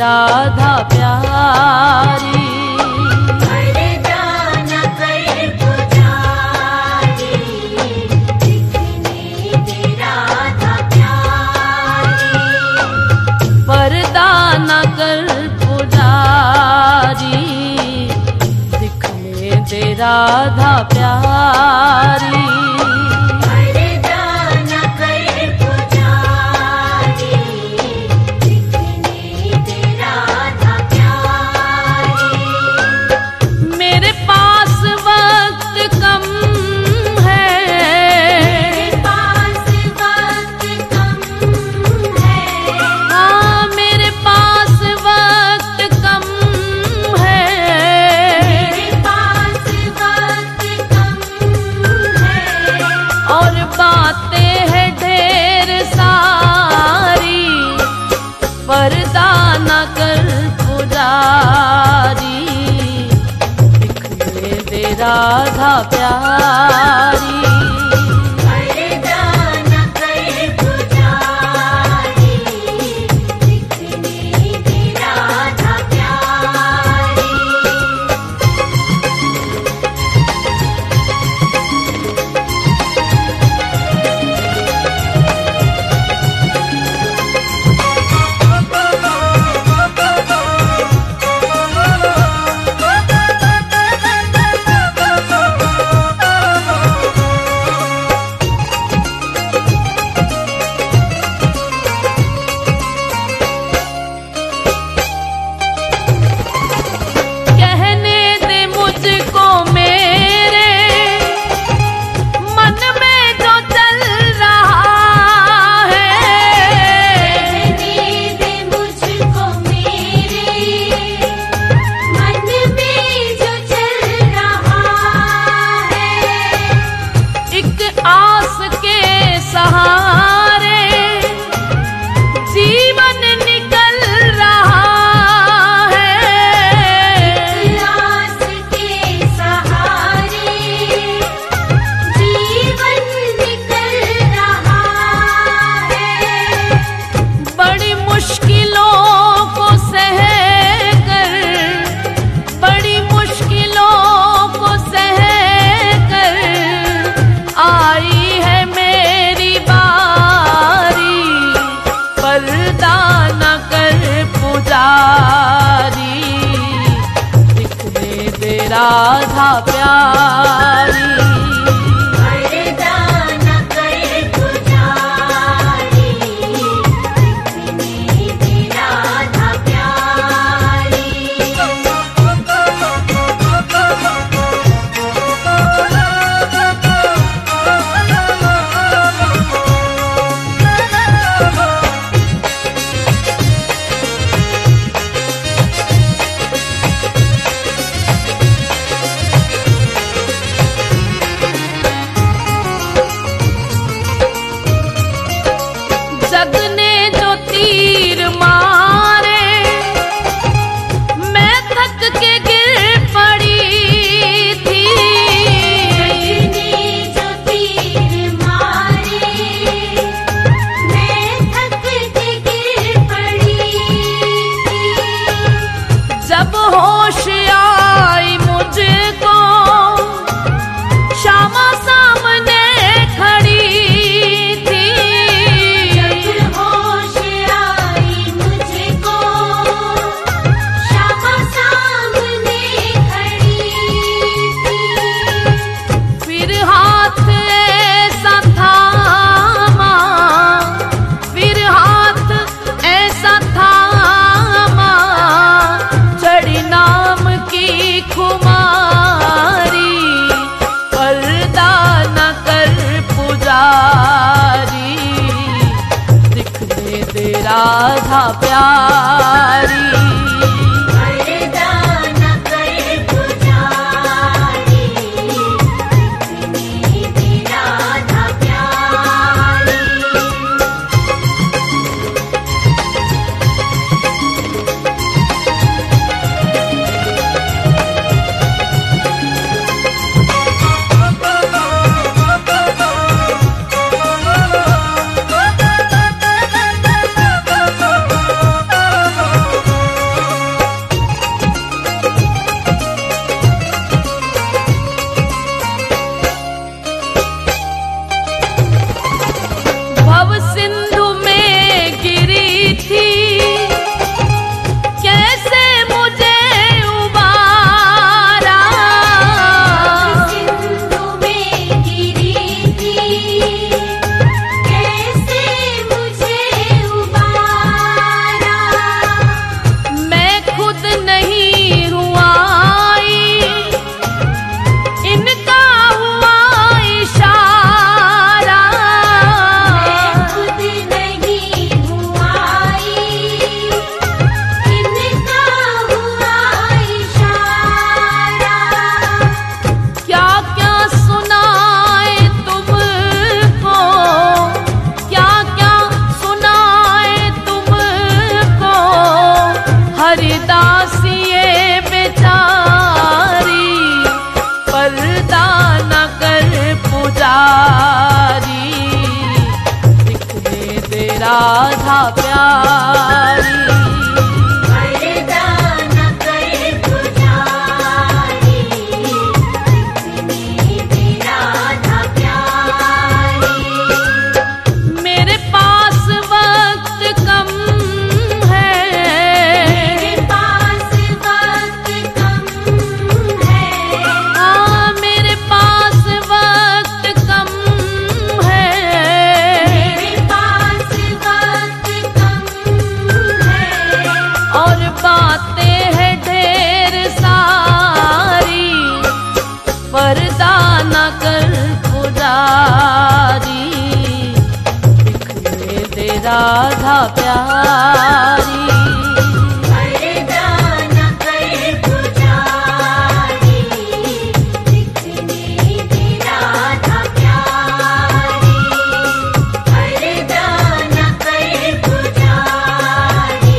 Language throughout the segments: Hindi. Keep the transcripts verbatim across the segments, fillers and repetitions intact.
राधा प्यारी, राधा प्यारी। परदा न कर पुजारी, दिखने दे राधा प्यारी। मेरे पास वक्त कम है, मेरे पास वक्त कम है, हाँ मेरे पास वक्त कम है, बातें हैं ढेर सारी। पर्दा न कर पुजारी, दिखने दे राधा प्यारी। पर्दा न कर पुजारी, दिखने दे राधा प्यारी। राधा प्यारी, पर्दा न कर पुजारी, दिखने दे राधा प्यारी। प्यारी, दिखने दे राधा प्यारी। राधा प्यारी परदाना करे पुजारी, दिखने दे राधा प्यारी। परदाना करे पुजारी, दिखने दे राधा प्यारी। परदाना करे पुजारी,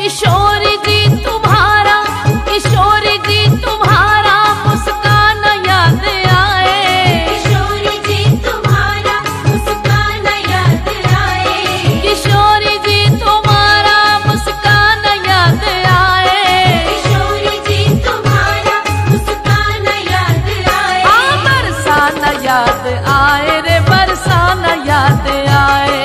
किशोर जी तुम्हारा, किशोर जी तुम्हारा मुस्कान याद आए। किशोर जी तुम्हारा मुस्कान याद आए। किशोर जी तुम्हारा मुस्कान याद आए। किशोर जी तुम्हारा मुस्कान याद आए। हाँ बरसाना याद आए रे, बरसाना याद आए।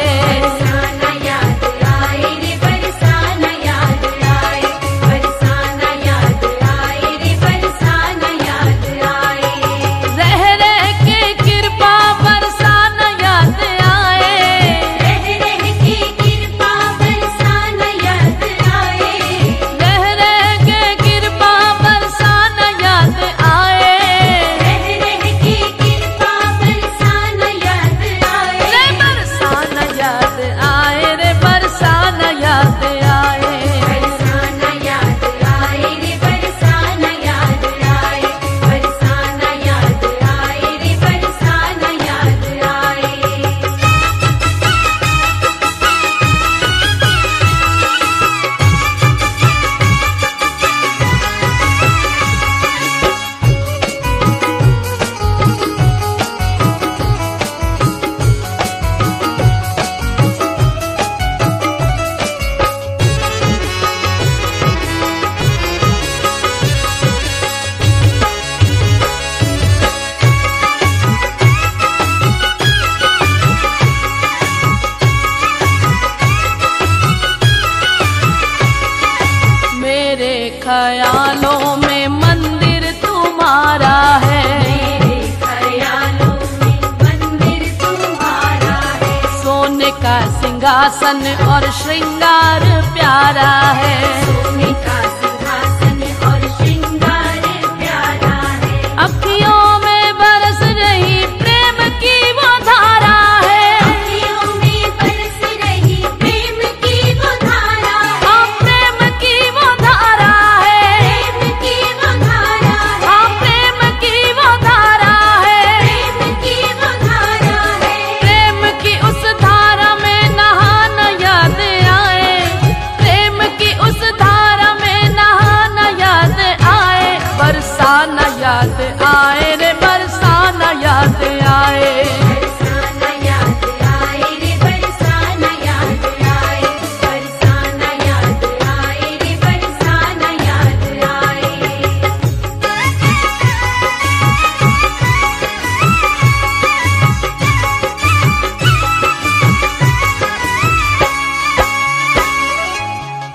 ख्यालों में मंदिर तुम्हारा है, मेरे ख्यालों में मंदिर तुम्हारा है। सोने का सिंहासन और श्रृंगार प्यारा है, सोने का सिंहासन और श्रृंगार प्यारा है। अखियों में बरस रही प्रेम की वो धारा है, अखियों में बरस रही प्रेम की वो धारा है। प्रेम की वो धारा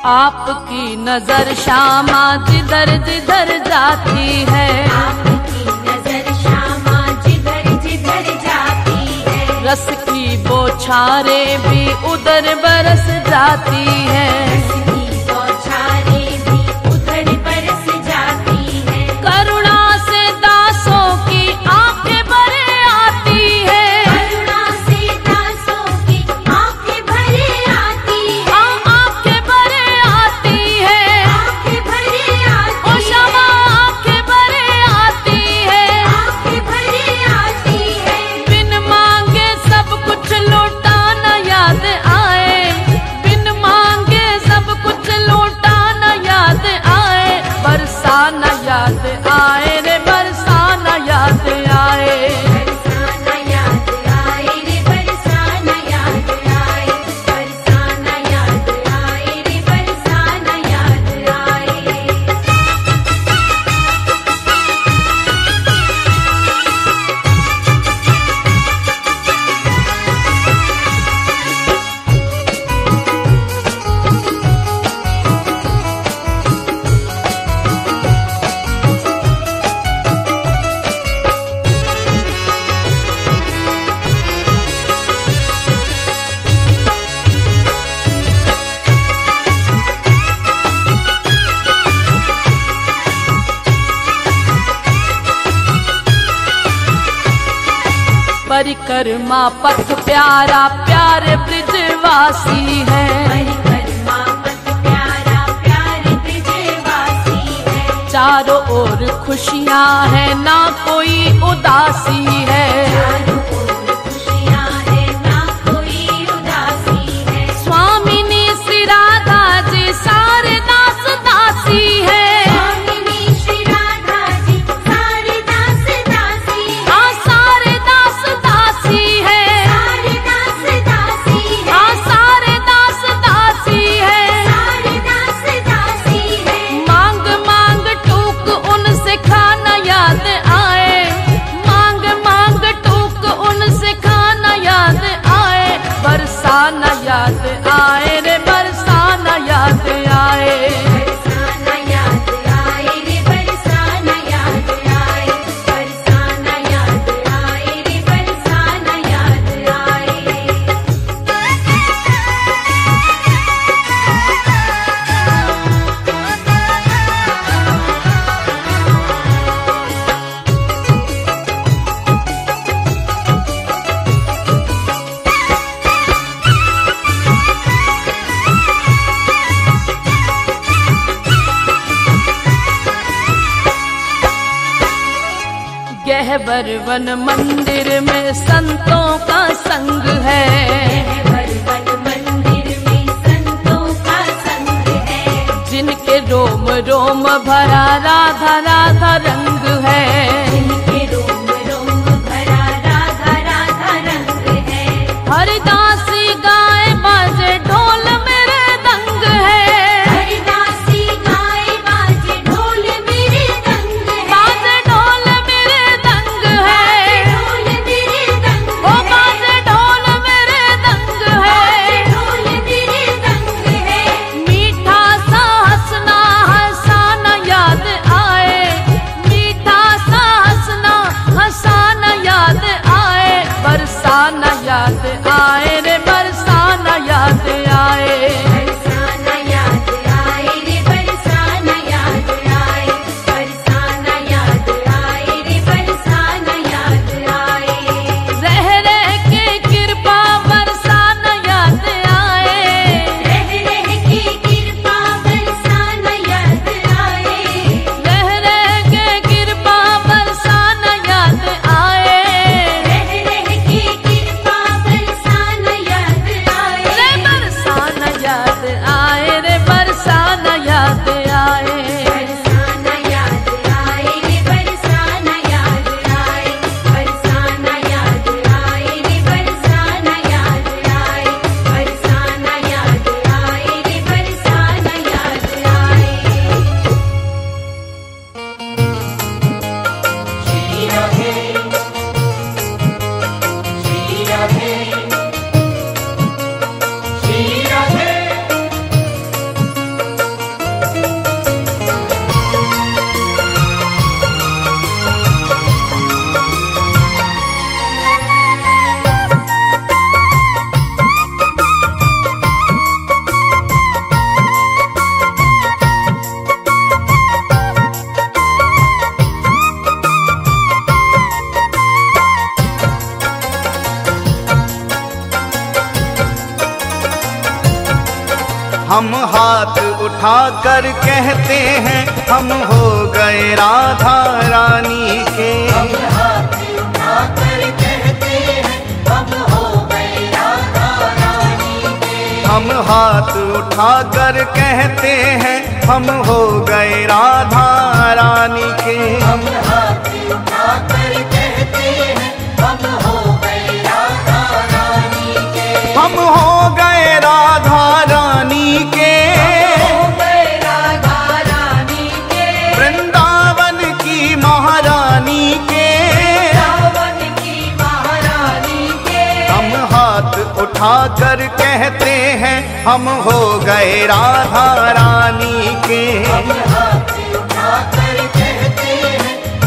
आपकी नजर श्यामा जिधर जिधर जाती है, आपकी नजर श्यामा जिधर जिधर जाती है, रस की बौछारें भी उधर बरस जाती है, परिक्रमा पथ प्यारा प्यारे ब्रिजवासी है, परिक्रमा पथ प्यारा प्यारे ब्रिजवासी है, चारों ओर खुशियाँ है ना कोई उदासी है, चारों ओर खुशियाँ है ना कोई उदासी है, स्वामिनी श्री राधा जी सारे दास दासी है, गहवर वन मंदिर में संतों का संग है, गहवर वन मंदिर में संतों का संग है, जिनके रोम रोम भरा राधा राधा रंग है, जिनके रोम रोम भरा राधा राधा रंग है, हरिदासी गाए बाजे ढोल मेरे दंग है, सा हाथ उठा कर कहते हैं हम हो गए राधा रानी के। हम हाथ उठा कर कहते हैं हम हो गए राधा रानी के। हम हाथ उठा कर कहते हैं हम हो गए राधा रानी के। हम हाथ उठा कर कहते हैं हम हो गए राधा रानी के। हम हो गए राधा रानी के। हो गए राधा रानी के। वृंदावन की महारानी के। वृंदावन की महारानी के। हम हाथ उठा कर कहते हैं हम हो गए राधा रानी के। हम हाथ उठा कर कहते हैं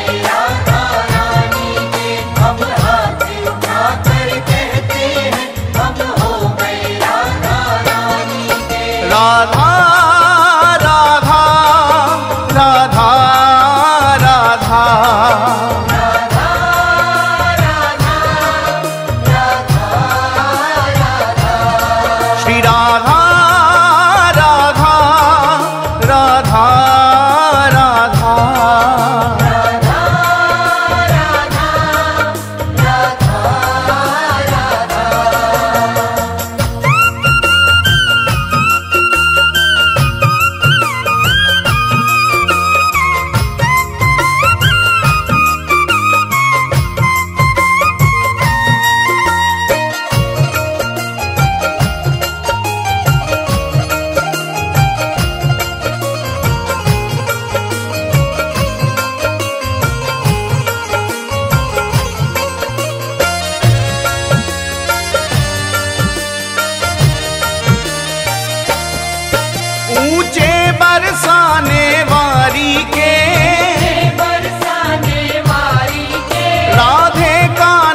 हम हो गए राधा रानी के। हम हाथ उठा कर कहते हैं हम हो गए राधा रानी के। राधा राधा राधा राधा कर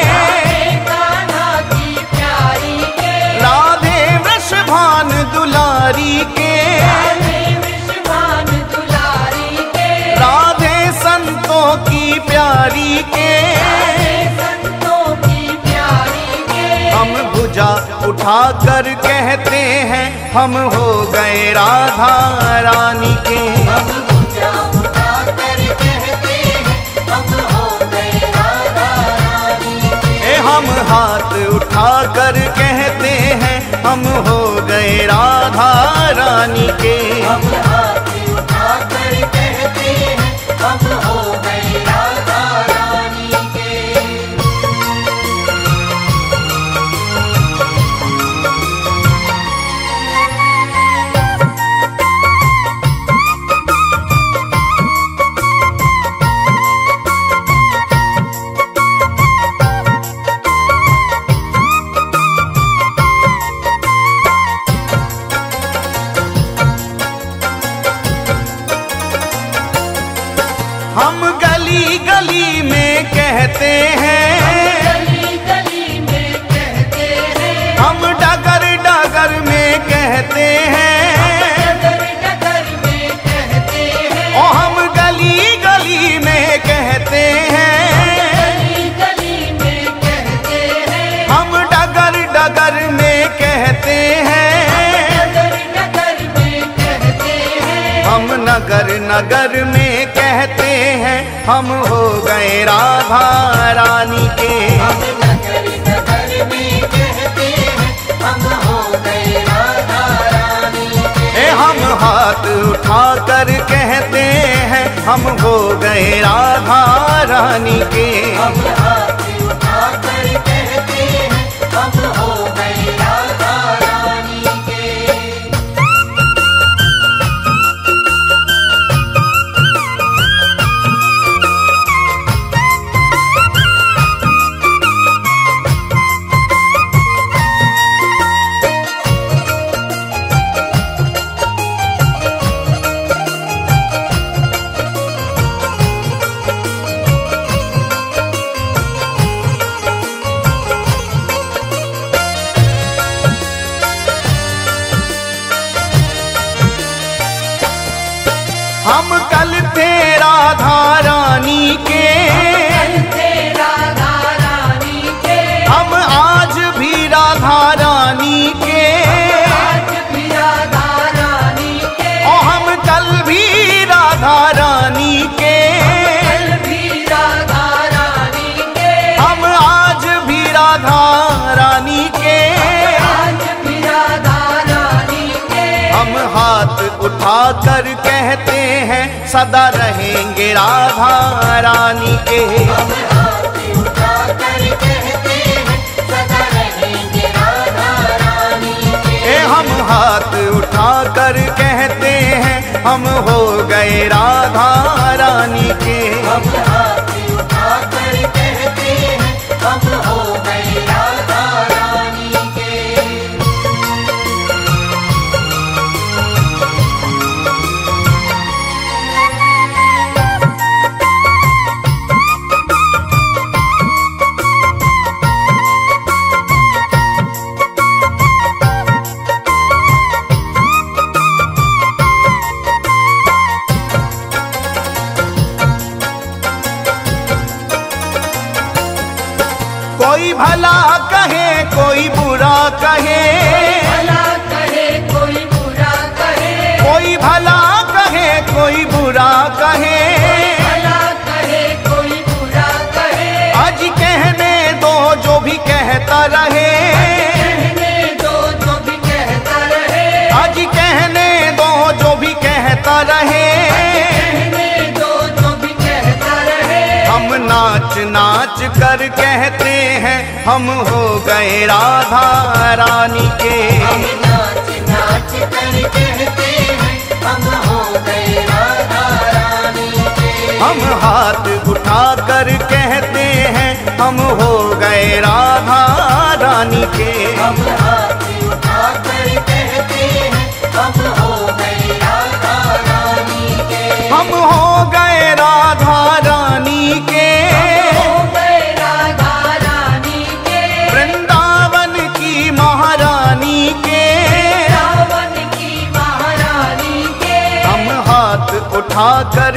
कहते हैं हम हो गए राधा रानी के। हम पूजा उठा कर कहते हैं हम हो गए राधा रानी के। हम हाथ उठा कर कहते हैं हम हो गए राधा रानी के। हम हाथ उठा कर कहते हैं हम हो गए राधा रानी के। नगर नगर में कहते हैं हम हो गए राधा रानी के। हम नगर नगर में कहते हैं हम हो गए राधा रानी के। हम हाथ उठा कर कहते हैं हम हो गए राधा रानी के। हम हाथ उठा कर कहते हैं हम हो गए राधा रानी के। आकर कहते हैं सदा रहेंगे राधा रानी के। हम आरती उठाकर कहते हैं सदा रहेंगे राधा रानी के। हम हाथ उठाकर कहते हैं हम हो गए राधा रानी के। हम हाथ उठाकर कहते हैं हम हो गए राधा रानी के। कोई भला कहे कोई बुरा कहे, भला कहे कोई बुरा कहे, कोई भला कहे कोई बुरा कहे, भला कहे कोई बुरा कहे, आज कहने दो जो भी कहता रहे, कहने दो जो भी कहता रहे, आज कहने दो जो भी कहता रहे, कहने दो जो भी कहता रहे। हम नाच नाच कर कहते हैं हम हो गए राधा रानी के। हम नाच नाच कर कहते हैं हम हो गए राधा रानी के। हम हाथ उठा कर कहते हैं हम हो गए राधा रानी के। हम हाथ उठा कर कहते हैं हम हो गए राधा रानी के। हम हो गए राधा रानी के। आकर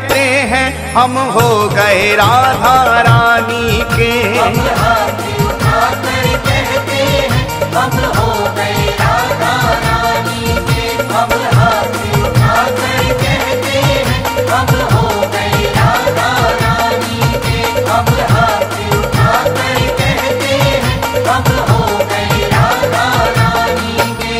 कहते हैं हम हो गए राधा रानी के। हम हाथ उठाकर कहते हैं हम हो गए राधा रानी के। हम हाथ उठाकर कहते हैं हम हो गए राधा रानी के। हम हाथ उठाकर कहते हैं हम हो गए राधा रानी के।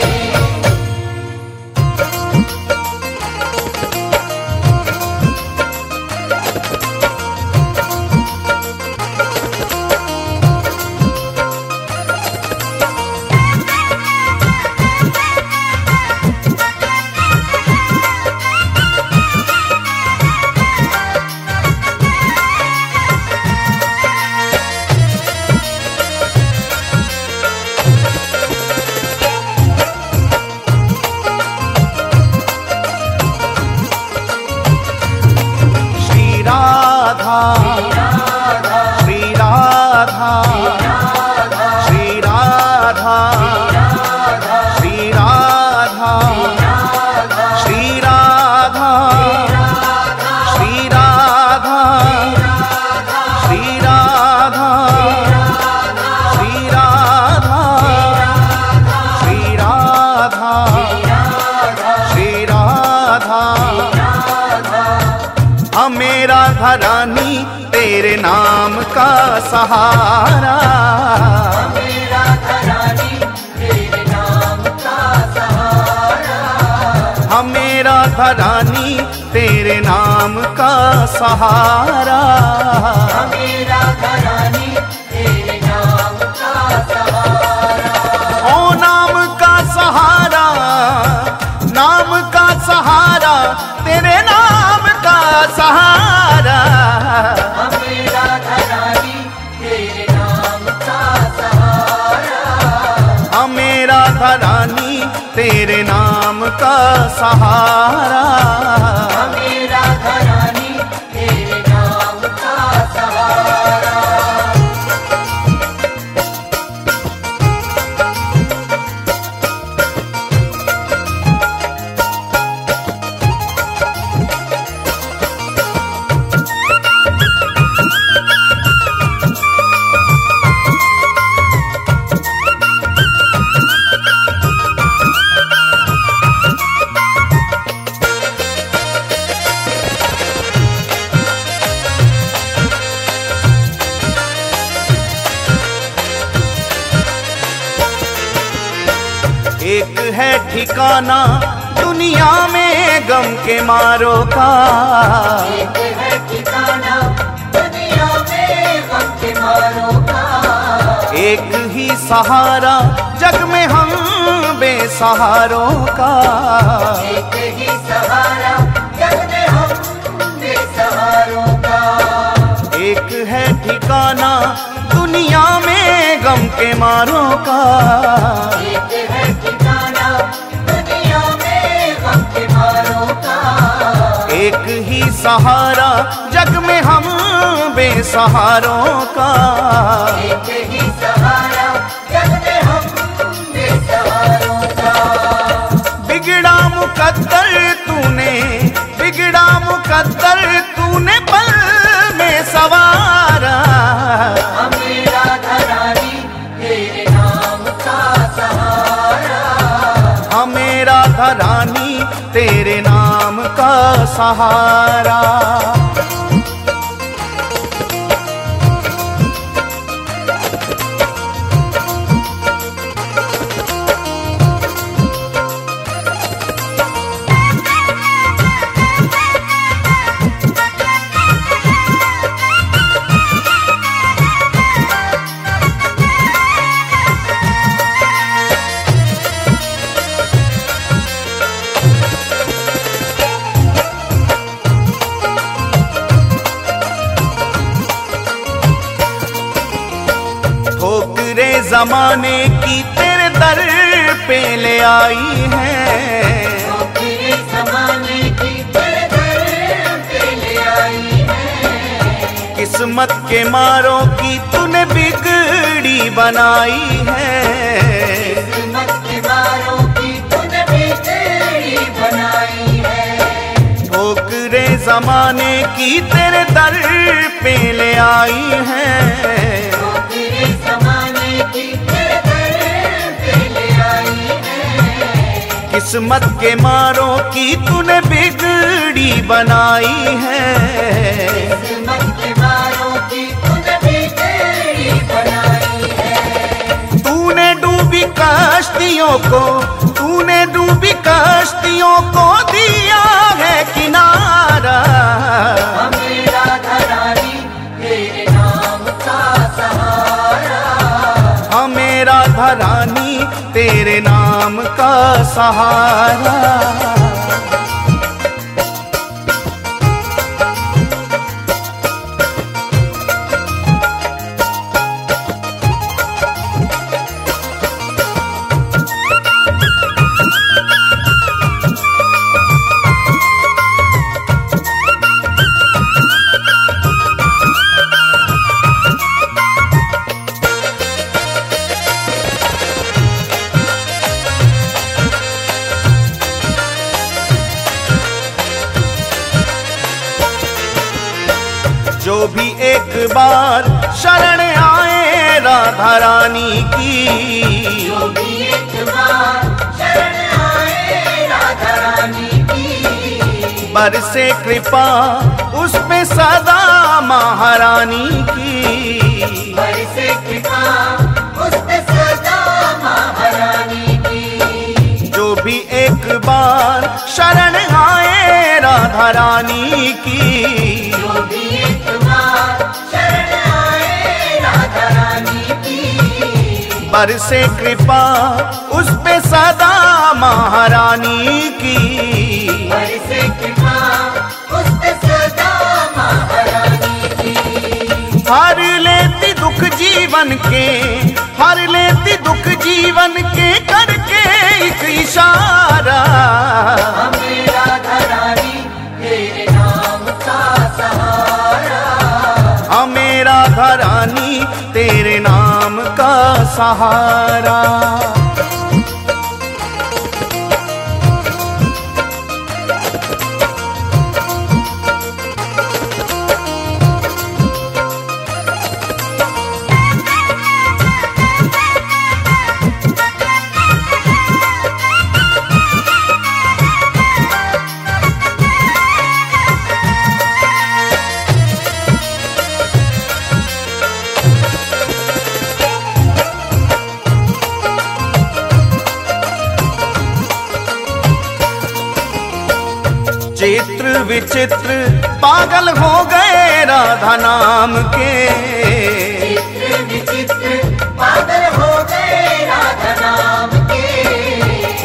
रानी तेरे नाम का सहारा, मेरा रानी तेरे नाम का सहारा, हमें राधा रानी तेरे नाम का सहारा, हमें राधा रानी तेरे नाम का सहारा। ओ नाम का सहारा, नाम का सहारा, तेरे नाम का सहारा, हमें राधा रानी तेरे नाम का सहारा, हमें राधा रानी तेरे नाम का सहारा, हमें राधा रानी तेरे नाम का सहारा। एक है ठिकाना दुनिया में गम के मारो का एक है ठिकाना, दुनिया में गम के मारो का एक ही सहारा जग में हम बेसहारों का एक ही सहारा जग में हम बेसहारों का एक है ठिकाना दुनिया में गम के मारों का एक है ठिकाना दुनिया में गम के मारों का एक ही सहारा जग में हम बेसहारों का एक ही सहारा जग में हम बेसहारों का बिगड़ा मुकद्दर तूने बिगड़ा मुकद्दर तूने पल में सवारा राधा रानी तेरे नाम का सहारा। जमाने की तेरे दर पे ले आई है तेरे जमाने की तेरे दर पे ले आई है किस्मत के मारों की तूने बिगड़ी बनाई है किस्मत के मारों की तूने बिगड़ी बनाई है ठोकरे जमाने की तेरे दर पे ले आई है किस्मत के मारों की तूने बिगड़ी बनाई है किस्मत के मारों की तूने बिगड़ी बनाई है तूने डूबी कश्तियों को तूने डूबी कश्तियों को दिया है किनारा हमें राधा रानी तेरे नाम का सहारा हमें राधा रानी तेरे नाम का सहारा। जो भी एक बार शरण आए राधा रानी की जो भी एक बार शरण आए राधा रानी की बरसे कृपा उस पे सदा महारानी की बरसे कृपा उस पे सदा महारानी की जो भी एक बार शरण आए राधा रानी की जो भी एक बरसे कृपा उस पे सदा महारानी की बरसे कृपा उस पे सदा महारानी की हर लेती दुख जीवन के हर लेती दुख जीवन के करके एक इशारा हमें राधा रानी तेरे नाम का सहारा हमें राधा रानी तेरे नाम का सहारा। चित्र विचित्र पागल हो गए राधा नाम के, चित्र विचित्र पागल हो गए राधा नाम के।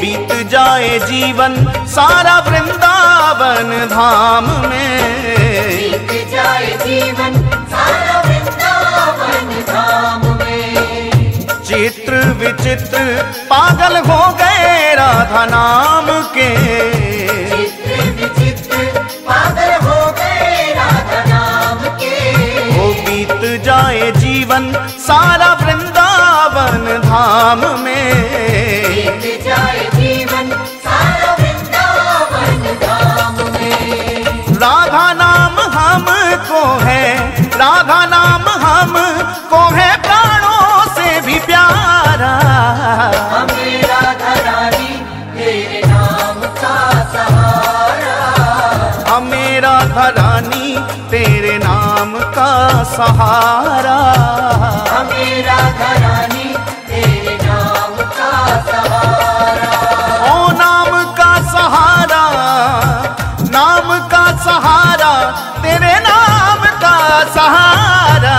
बीत जाए जीवन सारा वृंदावन धाम में, बीत जाए जीवन सारा वृंदावन धाम में। चित्र विचित्र पागल हो गए राधा नाम के, पागल हो गए राधा नाम के। वो बीत जाए जीवन सारा वृंदावन धाम में, बीत जाए जीवन सारा वृंदावन धाम में। राधा नाम हमको है, राधा नाम हमको है प्राणों से भी प्यारा, हमें राधा रानी तेरे नाम का सहारा, हमें राधा रानी तेरे नाम का सहारा, हमें राधा रानी तेरे नाम का सहारा। ओ नाम का सहारा, नाम का सहारा, तेरे नाम का सहारा,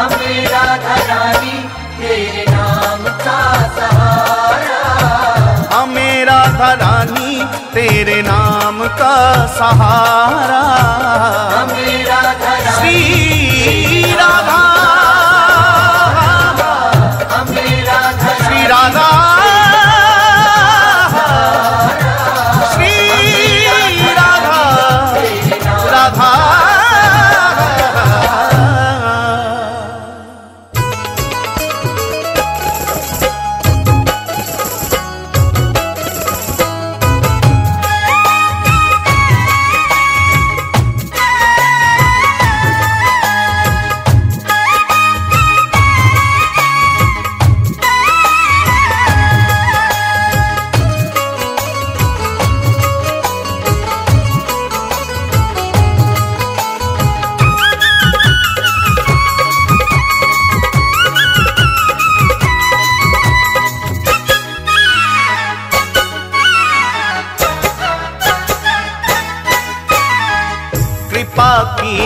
हमें राधा रानी तेरे नाम का सहारा, हमें राधा रानी तेरे नाम का सहारा। हमें राधा रानी श्री राधा, हमें राधा श्री राधा, श्री राधा राधा।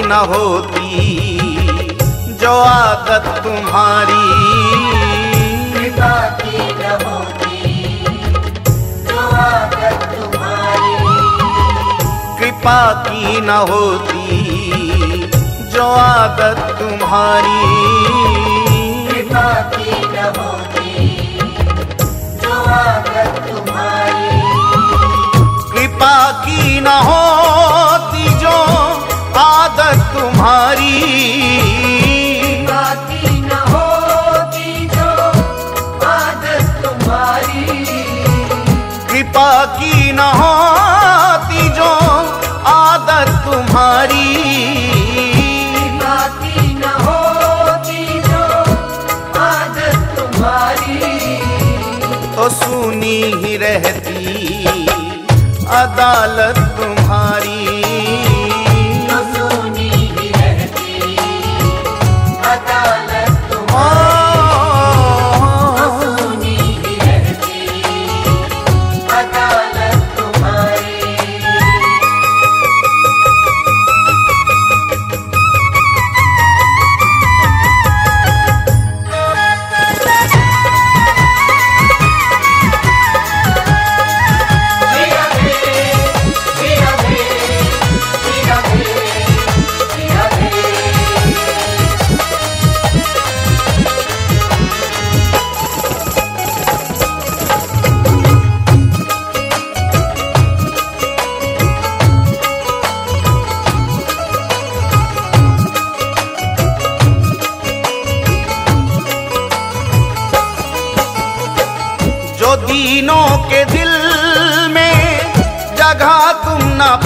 न होती जो आदत तुम्हारी, कृपा की न होती जो आदत तुम्हारी, कृपा की न होती जो आदत तुम्हारी, कृपा की न होती जो आदत तुम्हारी, कृपा की न होती जो आदत तुम्हारी, कृपा की न होती जो आदत तुम्हारी, कृपा की न होती जो आदत तुम्हारी, कृपा की न होती जो आदत तुम्हारी। तो सुनी ही रहती अदालत तुम्हारी,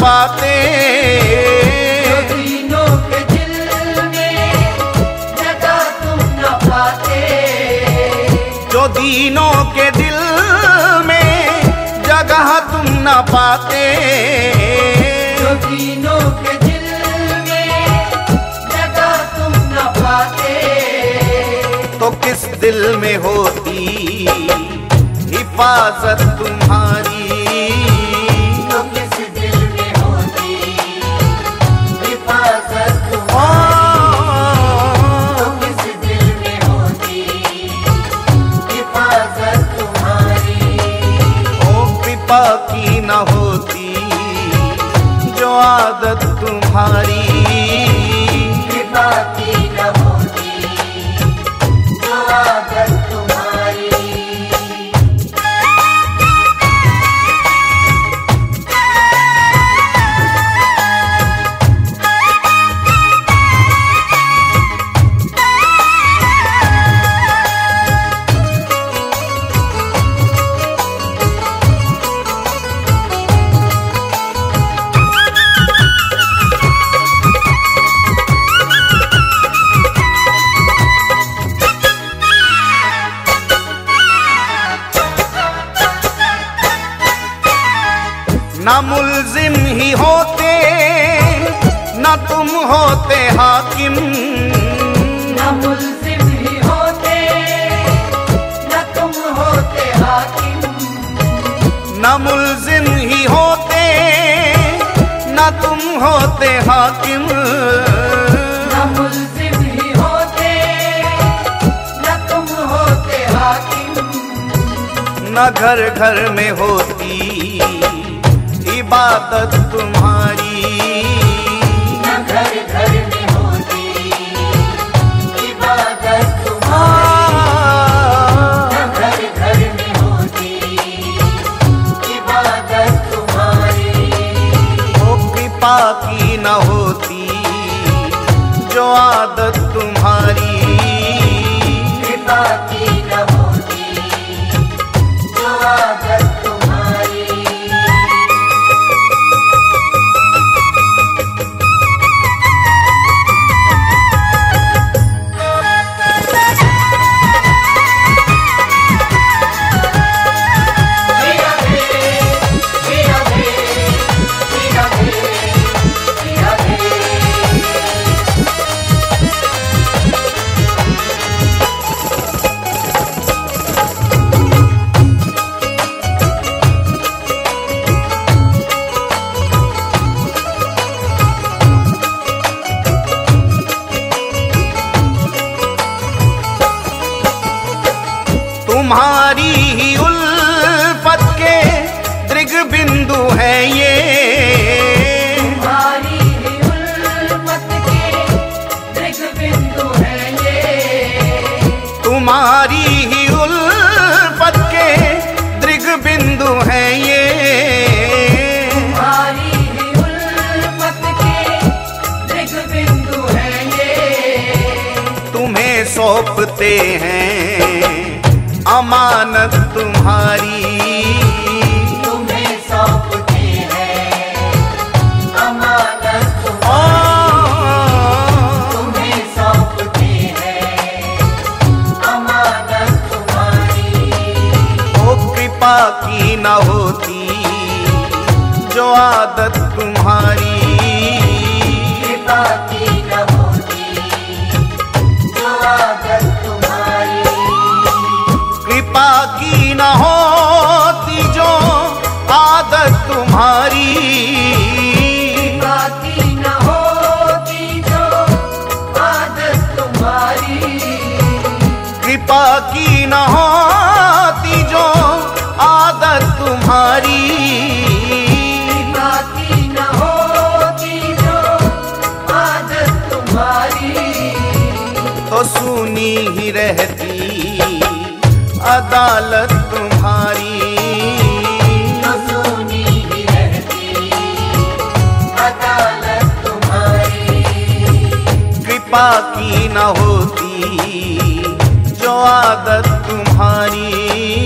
पाते दीनों के दिल में जगह तुम न पाते, जो दीनों के दिल में जगह तुम न पाते, जो दीनों के दिल में जगह तुम न पाते। तो किस दिल में होती हिफाजत तुम्हारी, कृपा की न होती जो आदत तुम्हारी, कृपा की न होती जो आदत तुम्हारी। ना मुल्जिम ही होते ना तुम होते हाकिम, ना मुल्जिम ही होते ना तुम होते हाकिम, ना मुल्जिम ही होते ना तुम होते हाकिम, ना मुल्जिम ही होते ना तुम होते हाकिम। ना घर घर में होती इबादत तुम्हारी, ना घर घर में होती इबादत तुम्हारी, ना घर घर में होती इबादत तुम्हारी। वो कृपा की न होती जो आदत तुम्हारी, कृपा की न होती जो आदत तुम्हारी ही उल्फत के दृग बिंदु है ये, तुम्हारी ही उल्फत के दृग बिंदु है ये, तुम्हारी ही उल्फत के दृग बिंदु है ये, तुम्हारी ही उल्फत के दृग बिंदु है ये। तुम्हें सौंपते हैं अमानत तुम्हारी, तुम्हें सौंपते हैं अमानत तुम्हारी, तुम्हें सौंपते हैं अमानत तुम्हारी। वो कृपा की न होती जो आदत तुम्हारी, कृपा की न होती जो आदत तुम्हारी। कृपा की न होती जो आदत तुम्हारी, कृपा की न होती जो आदत तुम्हारी, कृपा की न होती जो आदत तुम्हारी, कृपा की न होती जो आदत तुम्हारी। तो सुनी ही रहती अदालत तुम्हारी, तो सुनी ही रहती अदालत तुम्हारी। कृपा की न होती जो आदत तुम्हारी।